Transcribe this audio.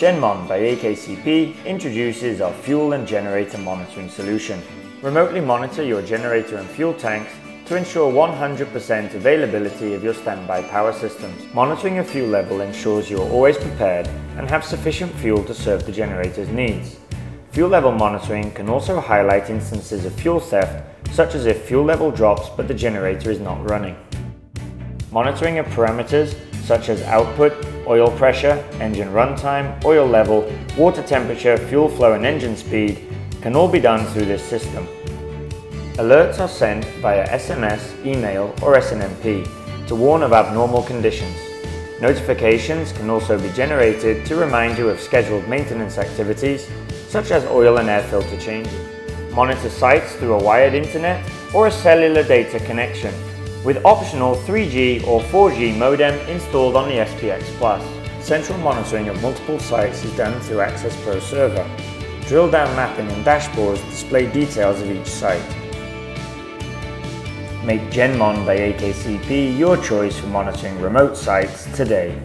Genmon by AKCP introduces our fuel and generator monitoring solution. Remotely monitor your generator and fuel tanks to ensure 100% availability of your standby power systems. Monitoring your fuel level ensures you're always prepared and have sufficient fuel to serve the generator's needs. Fuel level monitoring can also highlight instances of fuel theft, such as if fuel level drops but the generator is not running. Monitoring of parameters such as output, oil pressure, engine runtime, oil level, water temperature, fuel flow and engine speed can all be done through this system. Alerts are sent via SMS, email or SNMP to warn of abnormal conditions. Notifications can also be generated to remind you of scheduled maintenance activities such as oil and air filter changes. Monitor sites through a wired internet or a cellular data connection with optional 3G or 4G modem installed on the SPX Plus. Central monitoring of multiple sites is done through Access Pro server. Drill-down mapping and dashboards display details of each site. Make Genmon by AKCP your choice for monitoring remote sites today.